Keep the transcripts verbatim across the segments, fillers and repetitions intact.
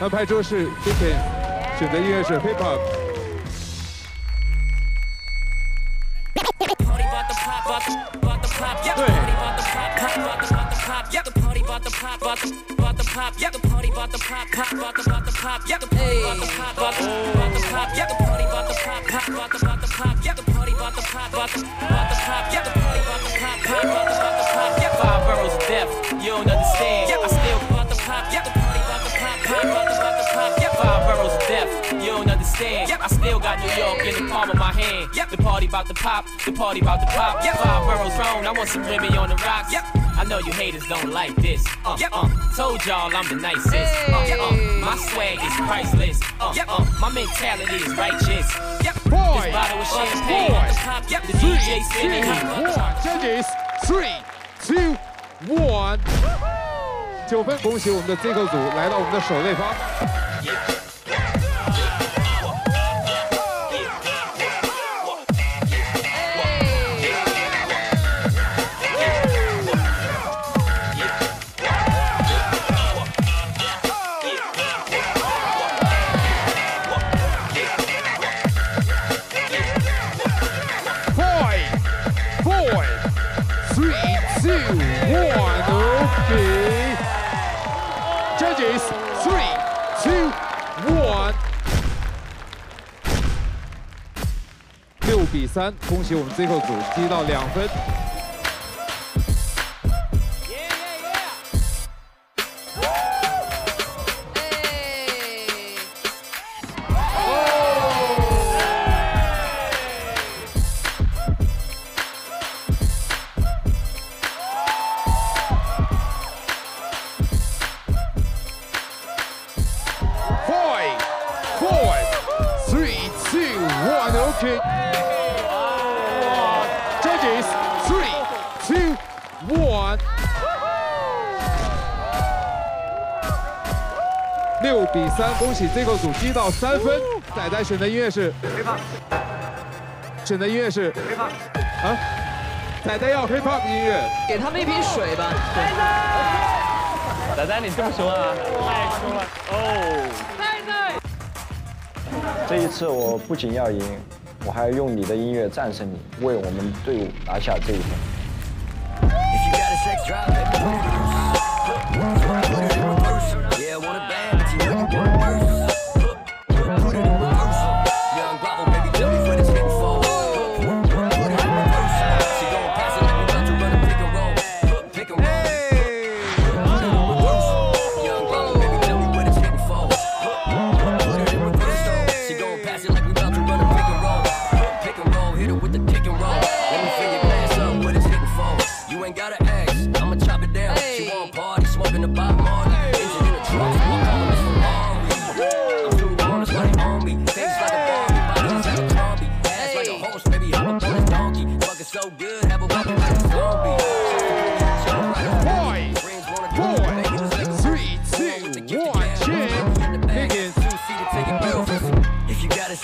那派出是 Chicken， 选择音乐是 Hip Hop。对。You don't understand. I still bought the pop. Yeah, the party bought the pop. Party bought the bought the pop. Yeah, five boroughs of death. You don't understand. I still got New York in the palm of my hand. The party bought the pop. The party bought the pop. Five boroughs wrong. I want some Remy on the rocks. I know you haters don't like this. Uh, uh, told y'all I'm the nicest. Uh, uh, my swag is priceless. Uh, uh, my mentality is righteous. Boy, this bottle of champagne. Boy, the pop. The D J spinning. One, judges, three, two. one 九分，恭喜我们的 Zico 组来到我们的守擂方。Boy, boy, three, two. One, okay. Judges, three, two, one. 六比三，恭喜我们 Zico 组积到两分。Yeah, yeah, yeah. Kick. Judges, three, two, one. 六比三，恭喜 Zico 组积到三分。仔仔选的音乐是，选的音乐是，啊，仔仔要 hip hop 音乐，给他们一瓶水吧。仔仔，你这么凶啊？太凶了哦！太帅！这一次我不仅要赢。 我还要用你的音乐战胜你，为我们队伍拿下这一分。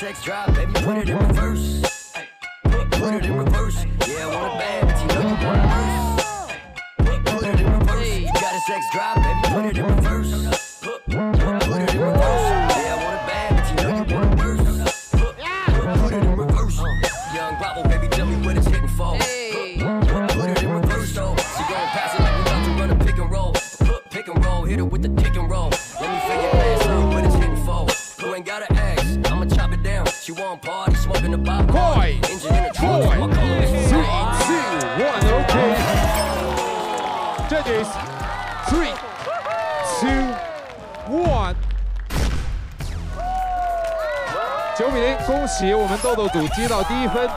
Sex drive, baby, put it in reverse. Put, put it in reverse. Yeah, I want a bad bitch, you know you want a verse. Put, put it in reverse. You got a sex drive, baby, put it in reverse. Put, put it in reverse. Yeah, I want a bad bitch, you know you want a verse. Put, put it in reverse. Young Bravo, baby, tell me what it's hitting for. Put, put it in reverse, though. She gon' pass it like we about to run a pick and roll. Put, pick and roll, hit her with the kick and roll. Let me figure ass out what it's hitting for. You ain't gotta ask. She want party, smoking the pop. Boy, boy, three, two, one, okay. Judges, three, two, one. 九比零，恭喜我们豆豆组击到第一分。